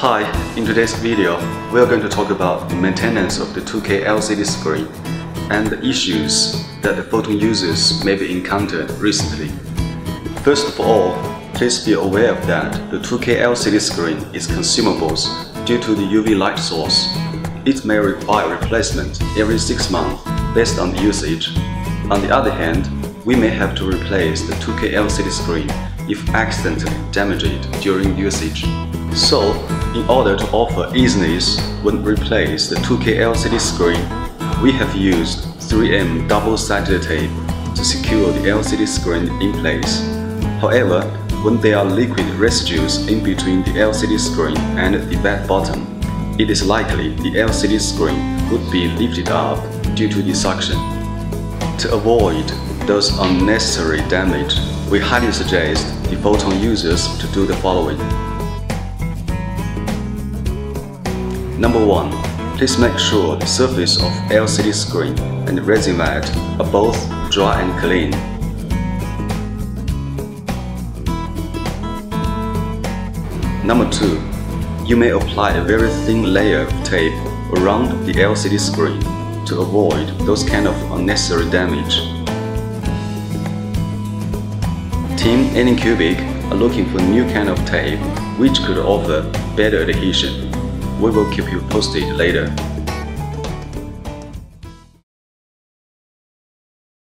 Hi, in today's video, we are going to talk about the maintenance of the 2K LCD screen and the issues that the Photon users may be encountered recently. First of all, please be aware that the 2K LCD screen is consumables due to the UV light source. It may require replacement every 6 months based on the usage. On the other hand, we may have to replace the 2K LCD screen if accidentally damage it during usage. So, in order to offer easiness when replace the 2K LCD screen, we have used 3M double-sided tape to secure the LCD screen in place. However, when there are liquid residues in between the LCD screen and the back bottom, it is likely the LCD screen would be lifted up due to the suction. To avoid those unnecessary damage, we highly suggest the Photon users to do the following. Number 1. Please make sure the surface of LCD screen and the resin mat are both dry and clean. Number 2. You may apply a very thin layer of tape around the LCD screen to avoid those kind of unnecessary damage. Team AnyCubic are looking for new kind of tape which could offer better adhesion. We will keep you posted later.